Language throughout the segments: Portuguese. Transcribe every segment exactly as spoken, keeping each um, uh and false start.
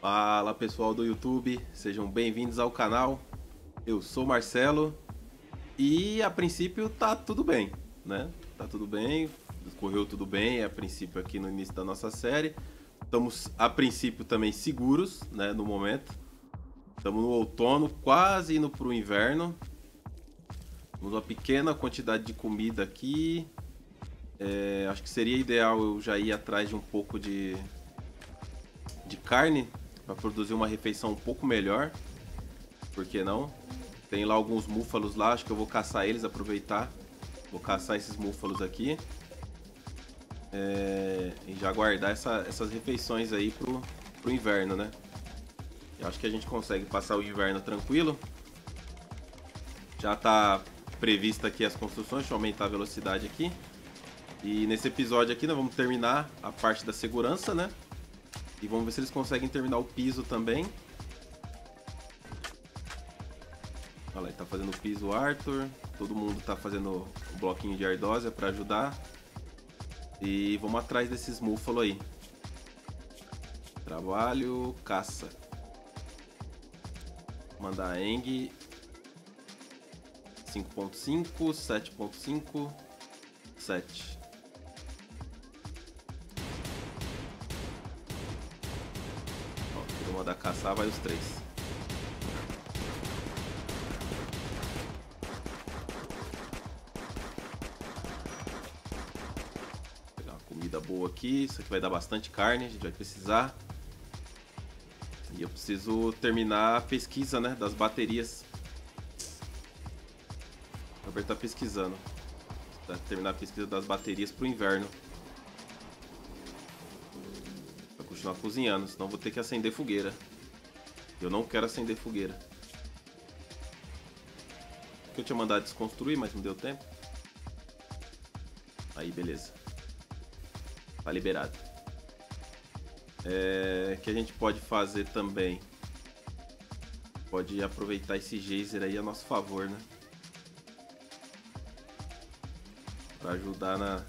Fala pessoal do YouTube, sejam bem-vindos ao canal. Eu sou Marcelo e a princípio tá tudo bem, né? Tá tudo bem, correu tudo bem a princípio aqui no início da nossa série. Estamos a princípio também seguros, né? No momento, estamos no outono, quase indo para o inverno. Temos uma pequena quantidade de comida aqui. É, acho que seria ideal eu já ir atrás de um pouco de, de carne, para produzir uma refeição um pouco melhor, por que não? Tem lá alguns búfalos lá, acho que eu vou caçar eles, aproveitar. Vou caçar esses búfalos aqui. É, e já guardar essa, essas refeições aí pro, pro inverno, né? Eu acho que a gente consegue passar o inverno tranquilo. Já tá prevista aqui as construções, deixa eu aumentar a velocidade aqui. E nesse episódio aqui nós vamos terminar a parte da segurança, né? E vamos ver se eles conseguem terminar o piso também. Olha lá, ele tá fazendo o piso, o Arthur. Todo mundo tá fazendo o bloquinho de ardósia para ajudar. E vamos atrás desses múfalos aí. Trabalho, caça. Mandar a Eng. cinco ponto cinco, sete ponto cinco, sete. Da caçar vai os três. Vou pegar uma comida boa aqui. Isso aqui vai dar bastante carne, a gente vai precisar. E eu preciso terminar a pesquisa, né, das baterias. O Robert tá pesquisando. Tá, terminar a pesquisa das baterias pro inverno. Continuar cozinhando, senão vou ter que acender fogueira. Eu não quero acender fogueira. Eu tinha mandado desconstruir, mas não deu tempo. Aí, beleza. Tá liberado. É... O que a gente pode fazer também? Pode aproveitar esse geyser aí a nosso favor, né? Pra ajudar na...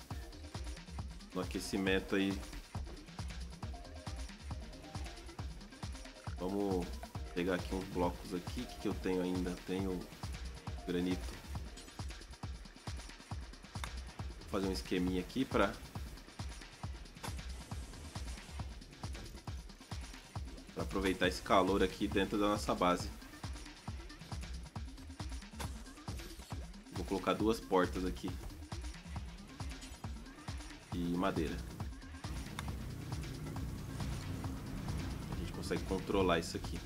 no aquecimento aí. Vamos pegar aqui uns blocos aqui. O que, que eu tenho ainda? Tenho granito. Vou fazer um esqueminha aqui para para aproveitar esse calor aqui dentro da nossa base. Vou colocar duas portas aqui e madeira. Consegue controlar isso aqui.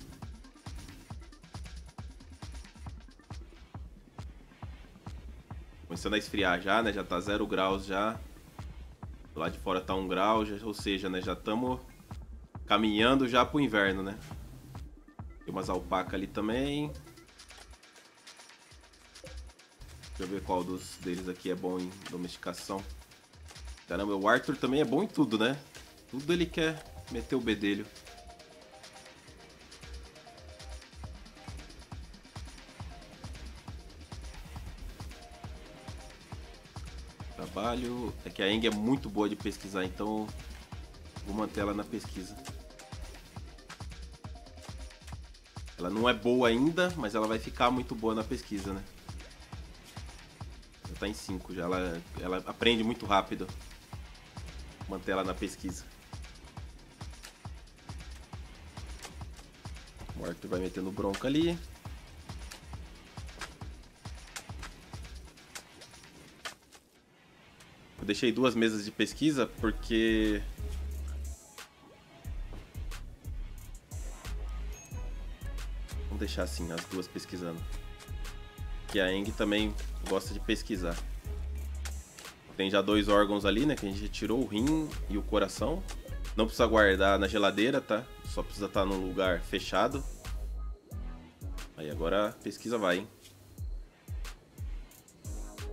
Começando a esfriar já, né? Já tá zero graus já. Lá de fora tá um grau, já, ou seja, né? Já estamos caminhando já pro inverno, né? Tem umas alpacas ali também. Deixa eu ver qual dos deles aqui é bom em domesticação. Caramba, o Arthur também é bom em tudo, né? Tudo ele quer meter o bedelho. É que a Eng é muito boa de pesquisar, então vou manter ela na pesquisa. Ela não é boa ainda, mas ela vai ficar muito boa na pesquisa, né? Ela tá em cinco já, ela, ela aprende muito rápido. Vou manter ela na pesquisa. O Arthur vai metendo bronca ali. Deixei duas mesas de pesquisa porque vamos deixar assim as duas pesquisando, que a Eng também gosta de pesquisar. Tem já dois órgãos ali, né, que a gente tirou, o rim e o coração. Não precisa guardar na geladeira, tá? Só precisa estar num lugar fechado. Aí agora a pesquisa vai, hein?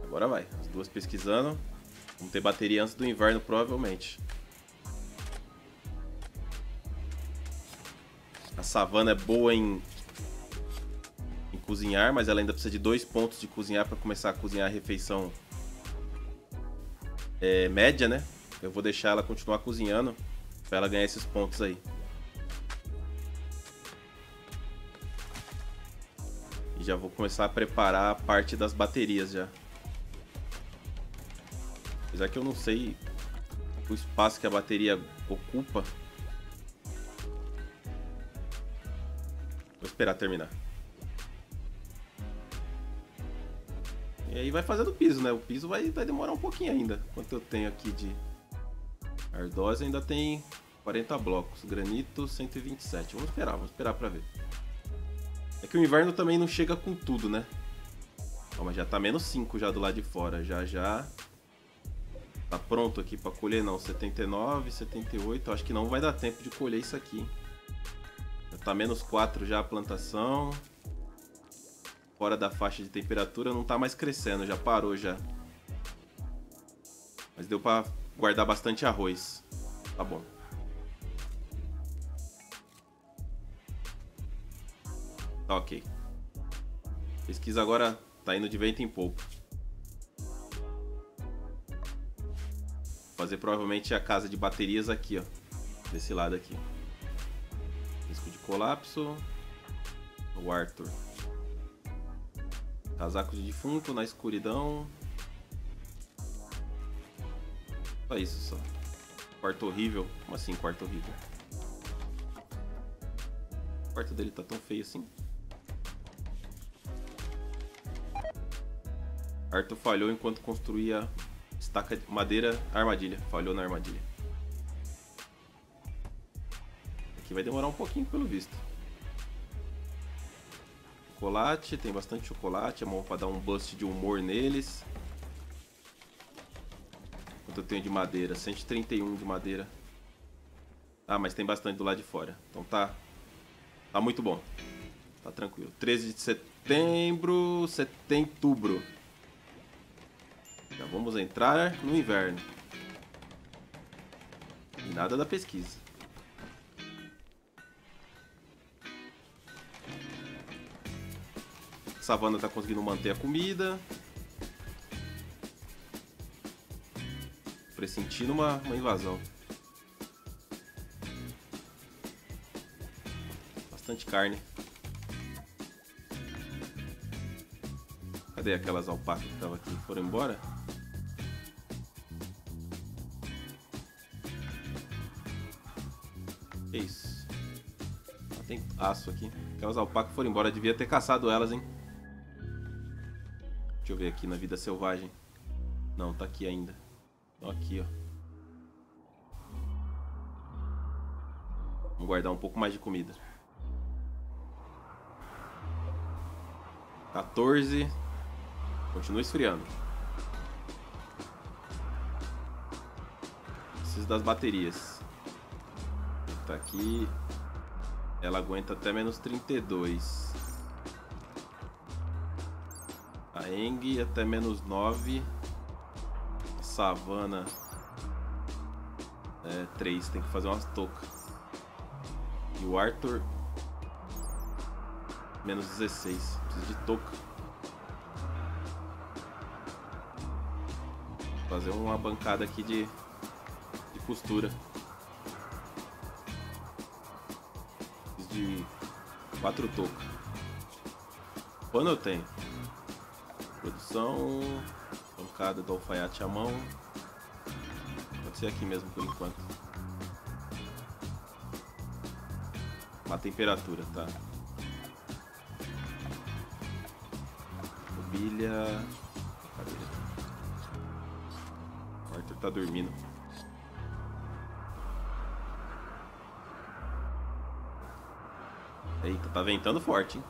Agora vai, as duas pesquisando. Vamos ter bateria antes do inverno, provavelmente. A savana é boa em, em cozinhar, mas ela ainda precisa de dois pontos de cozinhar para começar a cozinhar a refeição é, média, né? Eu vou deixar ela continuar cozinhando para ela ganhar esses pontos aí. E já vou começar a preparar a parte das baterias já. Apesar que eu não sei o espaço que a bateria ocupa. Vou esperar terminar. E aí vai fazendo o piso, né? O piso vai, vai demorar um pouquinho ainda. Quanto eu tenho aqui de ardósia, ainda tem quarenta blocos. Granito, cento e vinte e sete. Vamos esperar, vamos esperar pra ver. É que o inverno também não chega com tudo, né? Ó, mas já tá menos cinco já do lado de fora. Já, já... Tá pronto aqui pra colher, não. setenta e nove, setenta e oito. Eu acho que não vai dar tempo de colher isso aqui. Já tá menos quatro já a plantação. Fora da faixa de temperatura, não tá mais crescendo, já parou já. Mas deu pra guardar bastante arroz. Tá bom. Tá ok. Pesquisa agora tá indo de vento em pouco. Vou fazer provavelmente a casa de baterias aqui, ó. Desse lado aqui. Risco de colapso. O Arthur. Casaco de defunto na escuridão. Só isso, só. Quarto horrível. Como assim, quarto horrível? O quarto dele tá tão feio assim. Arthur falhou enquanto construía estaca de madeira, armadilha. Falhou na armadilha. Aqui vai demorar um pouquinho, pelo visto. Chocolate, tem bastante chocolate, é bom para dar um boost de humor neles. Quanto eu tenho de madeira? cento e trinta e um de madeira. Ah, mas tem bastante do lado de fora. Então tá, tá muito bom. Tá tranquilo. treze de setembro, setembro. Já vamos entrar no inverno. E nada da pesquisa. Savana tá conseguindo manter a comida. Pressentindo uma, uma invasão. Bastante carne. Cadê aquelas alpacas que estavam aqui? Foram embora? Que isso? Ah, tem aço aqui. Aquelas alpacas foram embora. Eu devia ter caçado elas, hein? Deixa eu ver aqui na vida selvagem. Não, tá aqui ainda. Então aqui, ó. Vamos guardar um pouco mais de comida. quatorze. Continua esfriando. Preciso das baterias. Tá aqui. Ela aguenta até menos trinta e dois. Eng até menos nove. Savana é, três. Tem que fazer umas toucas. E o Arthur menos dezesseis. Preciso de touca. Fazer uma bancada aqui de, de costura. Preciso de quatro toucas. Quando eu tenho? Produção, bancada do alfaiate à mão. Pode ser aqui mesmo por enquanto. A temperatura, tá? Mobília. O Arthur tá dormindo. Eita, tá ventando forte, hein?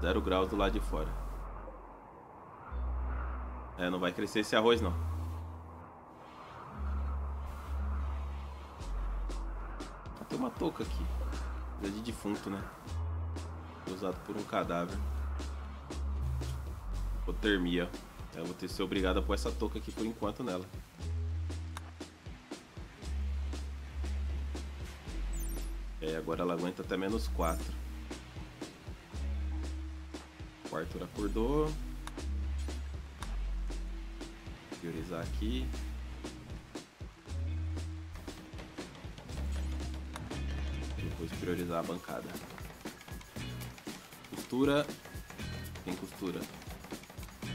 Zero graus do lado de fora. É, não vai crescer esse arroz, não. Tem uma touca aqui. É de defunto, né? Usado por um cadáver. Hipotermia. Eu vou ter que ser obrigado a pôr essa touca aqui por enquanto nela. É, agora ela aguenta até menos quatro. O Arthur acordou. Priorizar aqui. Depois priorizar a bancada. Os costura. Quem costura?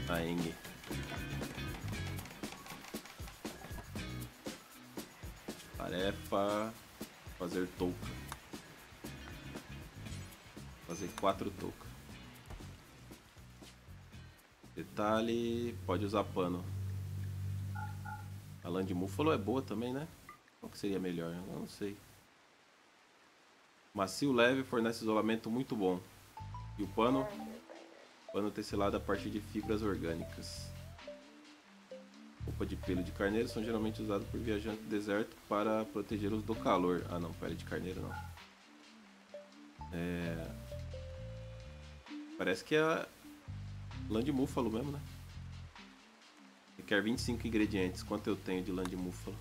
A Eng. Tarefa. Fazer touca. Fazer quatro toucas. Detalhe. Pode usar pano. A lã de múfalo é boa também, né? Qual que seria melhor? Eu não sei. Macio, leve, fornece isolamento muito bom. E o pano? Pano tecelado a partir de fibras orgânicas. Roupa de pelo de carneiro são geralmente usadas por viajantes do deserto para protegê-los do calor. Ah não, pele de carneiro não. É... Parece que é lã de múfalo mesmo, né? Requer vinte e cinco ingredientes. Quanto eu tenho de lã de múfalo?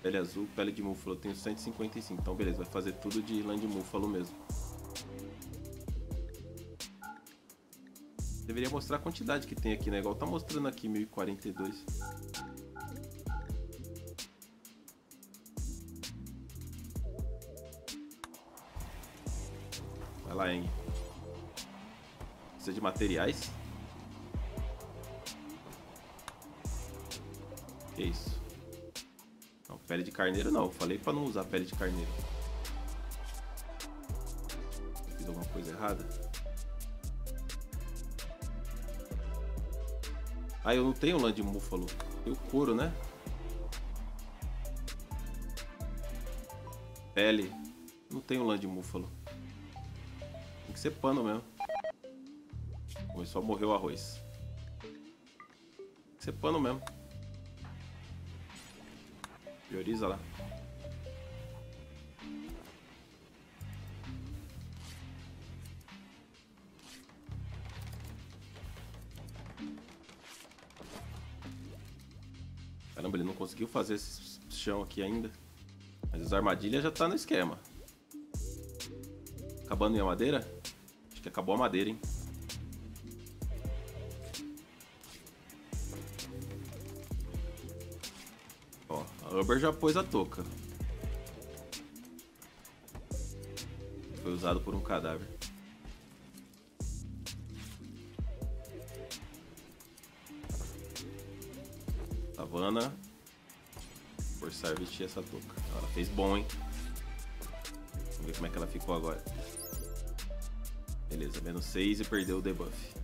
Pele azul, pele de múfalo, eu tenho cento e cinquenta e cinco, então beleza, vai fazer tudo de lã de múfalo mesmo. Deveria mostrar a quantidade que tem aqui, né? Igual tá mostrando aqui, mil e quarenta e dois. Vai lá, Eng. Precisa de materiais? Que isso? Pele de carneiro não, eu falei pra não usar pele de carneiro. Fiz alguma coisa errada? Ah, eu não tenho lã de múfalo. Eu couro, né? Pele. Não tenho lã de múfalo. Tem que ser pano mesmo. Bom, só morreu o arroz. Tem que ser pano mesmo. Prioriza lá. Caramba, ele não conseguiu fazer esse chão aqui ainda. Mas as armadilhas já tá no esquema. Acabando minha madeira? Acho que acabou a madeira, hein? Uber já pôs a touca. Foi usado por um cadáver. Savana. Forçar a vestir essa touca. Ela fez bom, hein? Vamos ver como é que ela ficou agora. Beleza, menos seis e perdeu o debuff.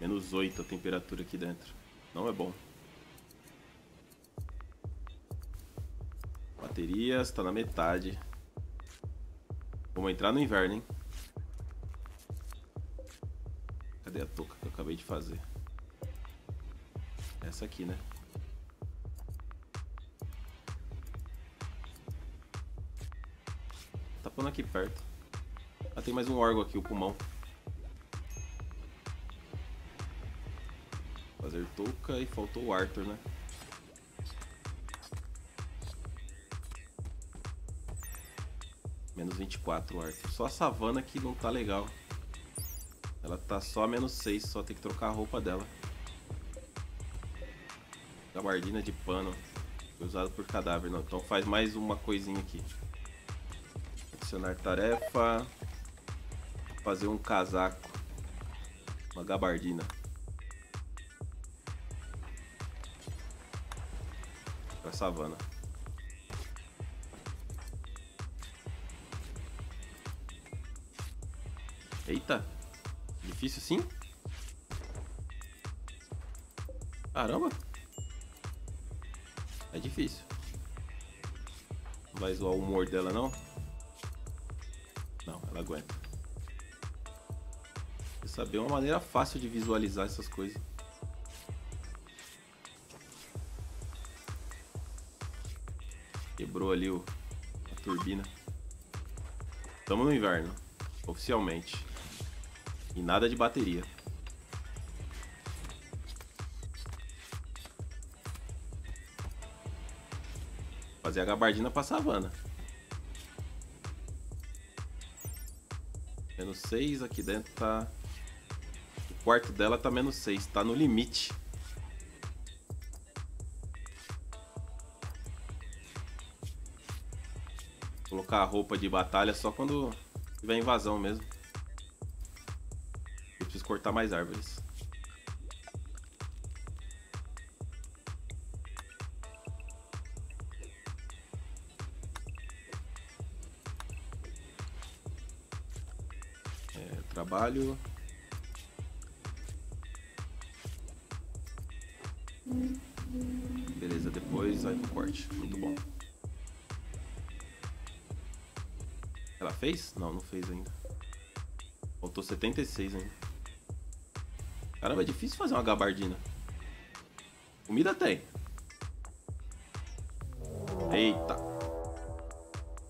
Menos oito a temperatura aqui dentro. Não é bom. Baterias, tá na metade. Vamos entrar no inverno, hein? Cadê a touca que eu acabei de fazer? Essa aqui, né? Tá pondo aqui perto. Ah, tem mais um órgão aqui, o pulmão. Fazer touca e faltou o Arthur, né? Menos vinte e quatro, Arthur. Só a savana que não tá legal. Ela tá só a menos seis, só tem que trocar a roupa dela. Gabardina de pano. Foi usado por cadáver, não. Então faz mais uma coisinha aqui. Adicionar tarefa. Fazer um casaco. Uma gabardina. Pra savana. Eita, difícil sim? Caramba, é difícil. Não vai zoar o humor dela não? Não, ela aguenta. Quer saber uma maneira fácil de visualizar essas coisas. Quebrou ali o, a turbina. Estamos no inverno, oficialmente. E nada de bateria. Fazer a gabardina pra savana. Menos seis aqui dentro tá. O quarto dela tá menos seis, tá no limite. Colocar a roupa de batalha só quando tiver invasão mesmo. Eu preciso cortar mais árvores. É, trabalho. Beleza, depois vai pro corte. Muito bom. Ela fez? Não, não fez ainda. Faltou setenta e seis ainda. Caramba, é difícil fazer uma gabardina. Comida tem. Eita.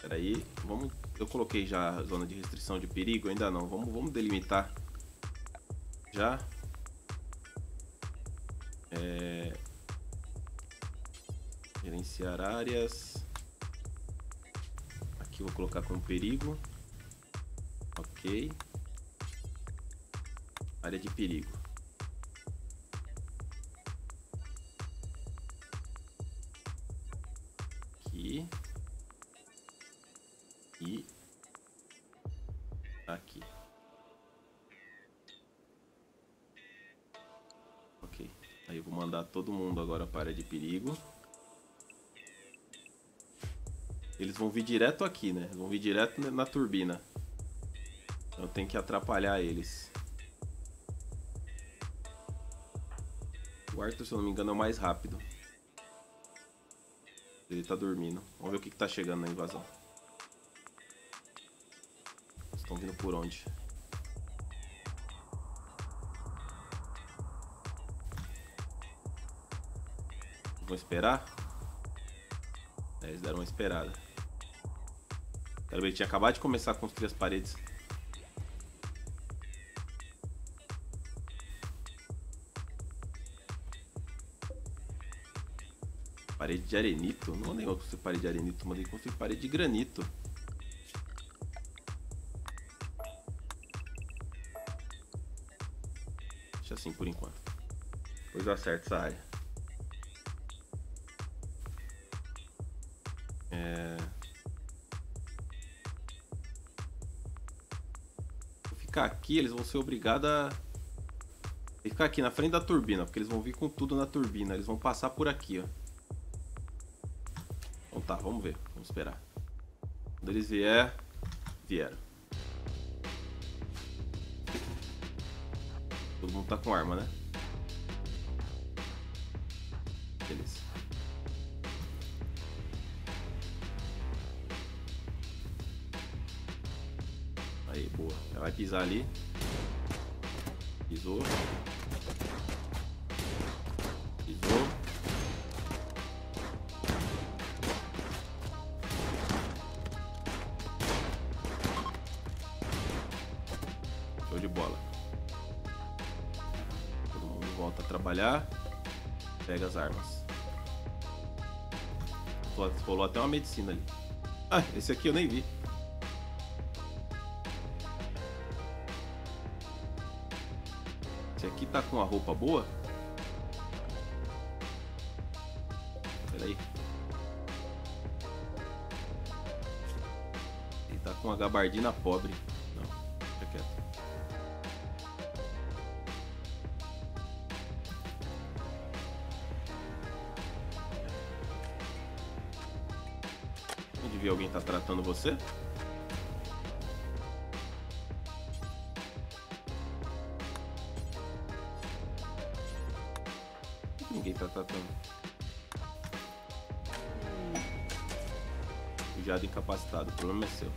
Peraí, vamos... Eu coloquei já a zona de restrição de perigo? Ainda não. Vamos, vamos delimitar. Já. É... Gerenciar áreas... Aqui vou colocar como perigo. Ok. Área de perigo. Aqui. E... Aqui. Ok. Aí eu vou mandar todo mundo agora para a área de perigo. Eles vão vir direto aqui, né? Vão vir direto na turbina. Eu tenho que atrapalhar eles. O Arthur, se eu não me engano, é o mais rápido. Ele tá dormindo. Vamos ver o que, que tá chegando na invasão. Eles estão vindo por onde? Vão esperar? É, eles deram uma esperada. Ele tinha acabado de começar a construir as paredes. Parede de arenito? Não mandei construir parede de arenito, mandei construir parede de granito. Deixa assim por enquanto. Depois eu acerto essa área. É... ficar aqui, eles vão ser obrigados a ficar aqui na frente da turbina, porque eles vão vir com tudo na turbina. Eles vão passar por aqui, ó. Então tá, vamos ver, vamos esperar. Quando eles vier, vieram. Todo mundo tá com arma, né? Beleza. Aí, boa. Ela vai pisar ali. Pisou. Pisou. Show de bola. Todo mundo volta a trabalhar. Pega as armas. Rolou até uma medicina ali. Ah, esse aqui eu nem vi. Esse aqui tá com a roupa boa? Peraí. Ele tá com uma gabardina pobre. Não, deixa quieto. Não devia alguém tá tratando você? Ninguém tá tratando. Cuidado incapacitado, o problema é seu.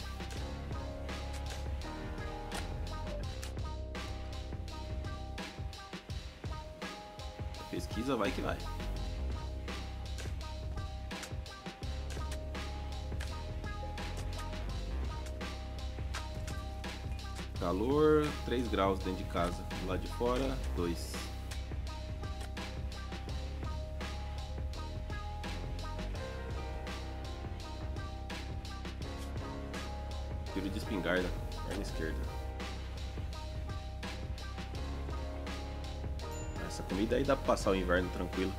A pesquisa vai que vai. Calor, três graus dentro de casa. Do lado de fora, dois. Tiro de espingarda, perna esquerda. Essa comida aí dá pra passar o inverno tranquilo.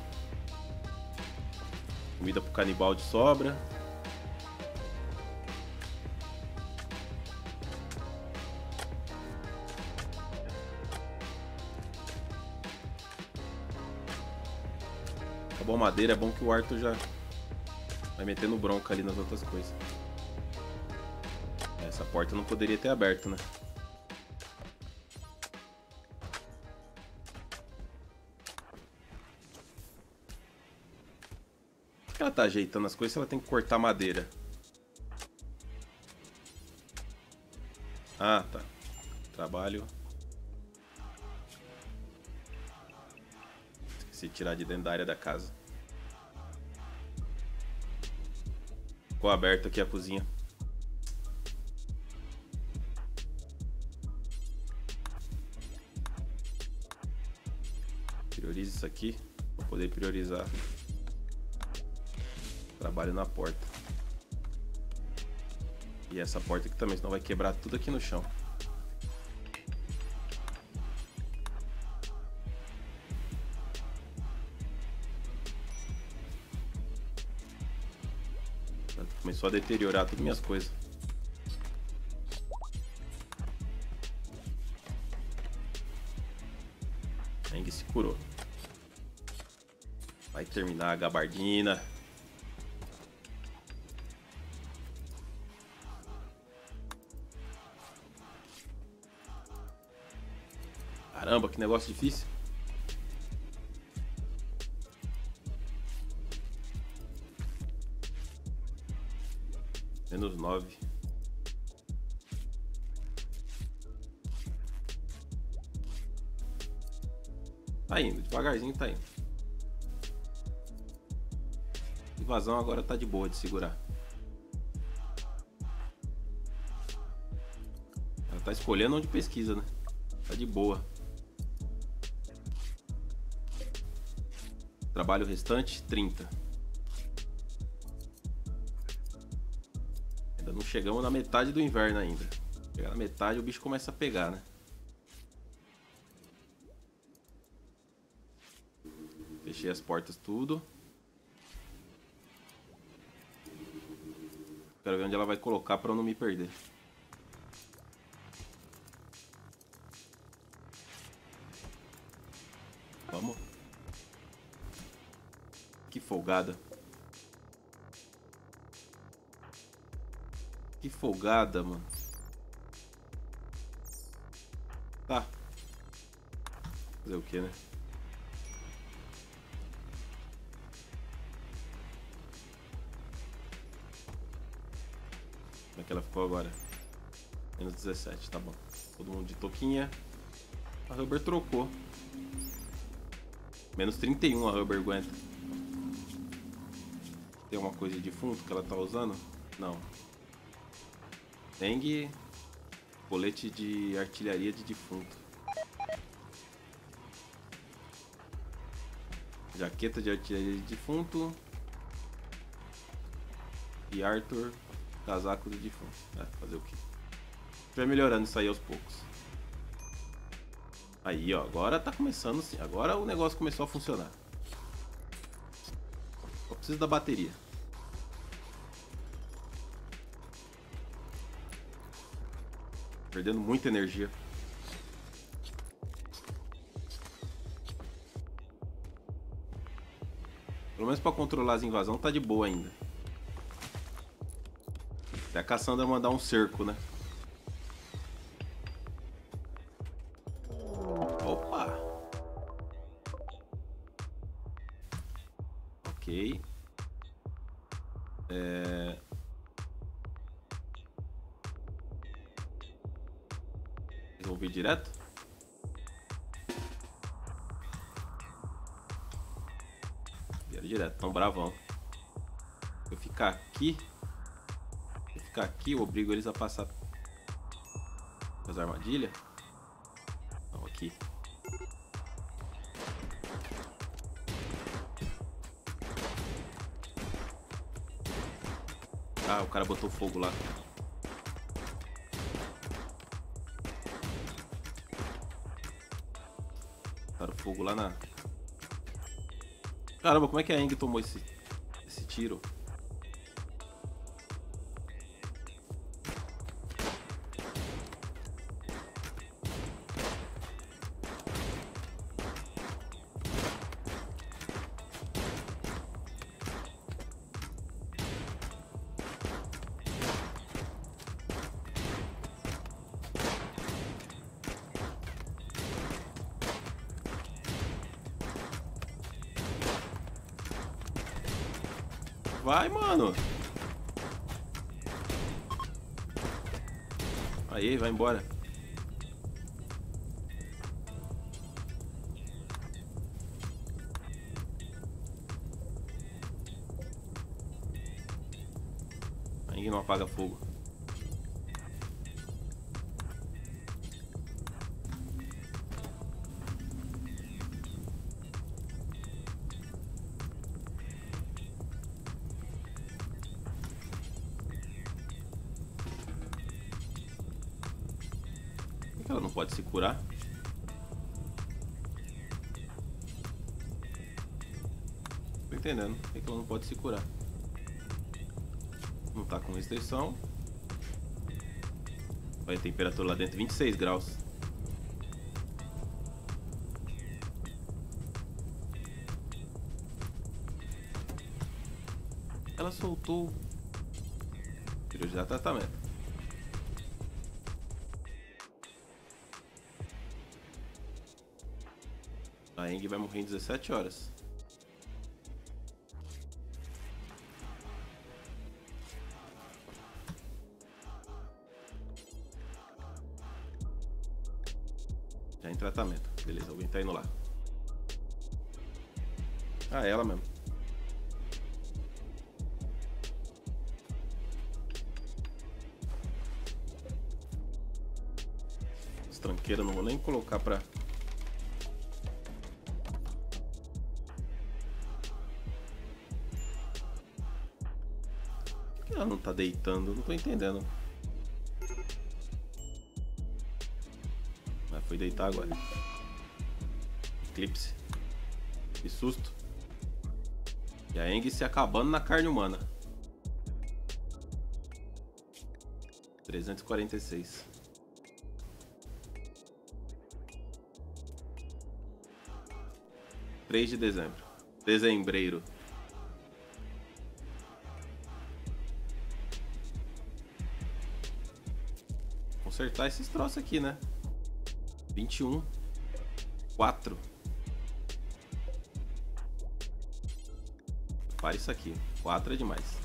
Comida pro canibal de sobra. Acabou a madeira, é bom que o Arthur já vai metendo bronca ali nas outras coisas. Essa porta não poderia ter aberto, né? Por que ela tá ajeitando as coisas se ela tem que cortar madeira? Ah, tá. Trabalho. Esqueci de tirar de dentro da área da casa. Ficou aberto aqui a cozinha. Priorize isso aqui para poder priorizar trabalho na porta. E essa porta aqui também, senão vai quebrar tudo aqui no chão. Começou a deteriorar todas as minhas coisas. Eng se curou. Vai terminar a gabardina. Caramba, que negócio difícil. Menos nove. Tá indo, devagarzinho tá indo. Invasão agora tá de boa de segurar. Ela tá escolhendo onde pesquisa, né? Tá de boa. Trabalho restante, trinta. Não chegamos na metade do inverno ainda. Chegar na metade o bicho começa a pegar, né? Fechei as portas tudo. Quero ver onde ela vai colocar para eu não me perder. Vamos. Que folgada. Que folgada, mano. Tá. Fazer o que, né? Como é que ela ficou agora? Menos dezessete, tá bom. Todo mundo de touquinha. A Rubber trocou. Menos trinta e um a Rubber aguenta. Tem alguma coisa de defunto que ela tá usando? Não. Eng, colete de artilharia de defunto. Jaqueta de artilharia de defunto. E Arthur, casaco de defunto. Ah, fazer o quê? Vai melhorando isso aí aos poucos. Aí, ó, agora tá começando sim. Agora o negócio começou a funcionar. Só preciso da bateria. Perdendo muita energia. Pelo menos para controlar as invasões tá de boa ainda. Até a Cassandra mandar um cerco, né? Opa! Ok. É... Resolvi direto. Vieram direto, tão bravão. Se eu ficar aqui, se eu ficar aqui, eu obrigo eles a passar as armadilhas. Não, aqui. Ah, o cara botou fogo lá. Fogo lá na... Caramba, como é que a Eng tomou esse, esse tiro? Vai, mano. Aí, vai embora. Aí não apaga fogo. Ela não pode se curar. Tô entendendo. Por que ela não pode se curar? Não tá com restrição. Olha a temperatura lá dentro, vinte e seis graus. Ela soltou. Priorizar tratamento. A Eng vai morrer em dezessete horas. Já em tratamento. Beleza, alguém tá indo lá. Ah, é ela mesmo. As tranqueiras não vou nem colocar pra... Ela não tá deitando, não tô entendendo. Mas foi deitar agora. Eclipse. Que susto. E a Eng se acabando na carne humana. trezentos e quarenta e seis. três de dezembro. Dezembreiro. Acertar esses troços aqui, né? vinte e um, quatro. Para isso aqui, quatro é demais.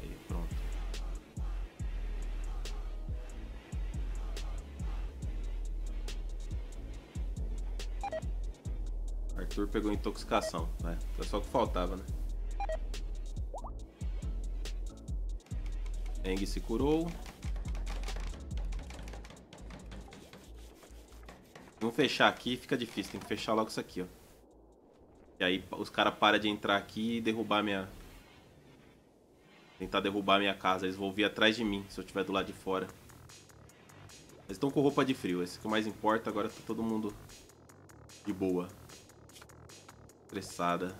Aí, pronto. Arthur pegou intoxicação, né? É só o que faltava, né? Eng se curou. Vamos fechar aqui, fica difícil. Tem que fechar logo isso aqui, ó. E aí os caras param de entrar aqui e derrubar minha... Tentar derrubar minha casa. Eles vão vir atrás de mim, se eu estiver do lado de fora. Eles estão com roupa de frio. Esse que mais importa, agora tá todo mundo de boa. Estressada,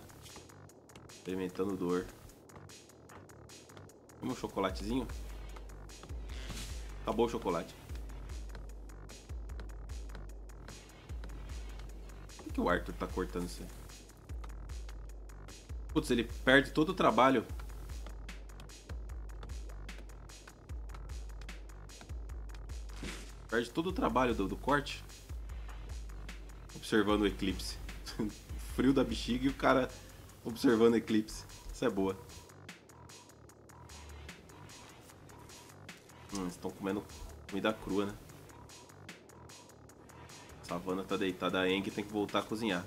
experimentando dor. Vamos um chocolatezinho? Acabou o chocolate. Por que o Arthur tá cortando isso aí? Putz, ele perde todo o trabalho. Perde todo o trabalho do, do corte. Observando o eclipse. Frio da bexiga e o cara observando o eclipse. Isso é boa. Hum, eles estão comendo comida crua, né? A savana tá deitada, a Eng tem que voltar a cozinhar.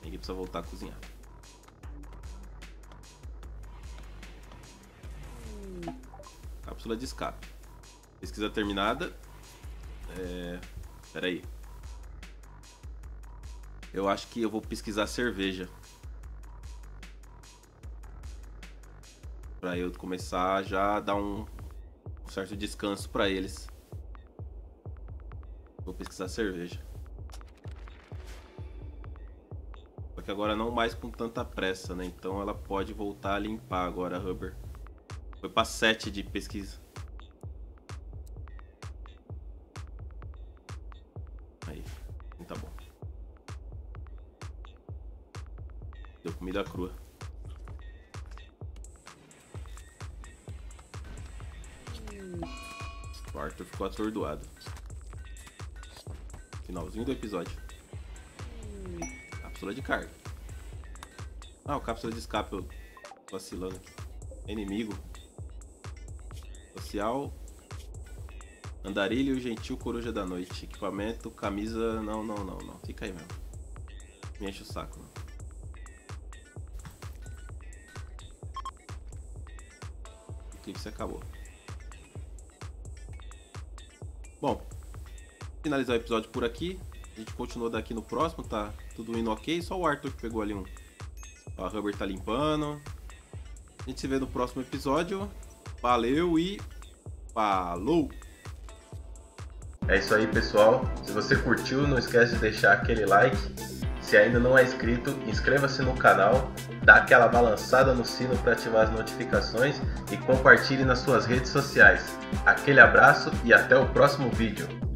A Eng precisa voltar a cozinhar. Cápsula de escape. Pesquisa terminada. É... Pera aí. Eu acho que eu vou pesquisar cerveja. Pra eu começar já a dar um, um certo descanso pra eles. Vou pesquisar cerveja. Só que agora não mais com tanta pressa, né? Então ela pode voltar a limpar agora, a Huber. Foi pra sete de pesquisa. Comida crua. O Arthur ficou atordoado. Finalzinho do episódio. Cápsula de carga. Ah, o cápsula de escape, eu tô vacilando aqui. Inimigo. Social. Andarilho, gentil, coruja da noite. Equipamento, camisa... Não, não, não, não. Fica aí mesmo. Me enche o saco. Mano. O que que você acabou? Bom. Finalizar o episódio por aqui. A gente continua daqui no próximo, tá? Tudo indo ok. Só o Arthur que pegou ali um... A Hubbard tá limpando. A gente se vê no próximo episódio. Valeu e... Falou! É isso aí, pessoal. Se você curtiu, não esquece de deixar aquele like. Se ainda não é inscrito, inscreva-se no canal, dá aquela balançada no sino para ativar as notificações e compartilhe nas suas redes sociais. Aquele abraço e até o próximo vídeo.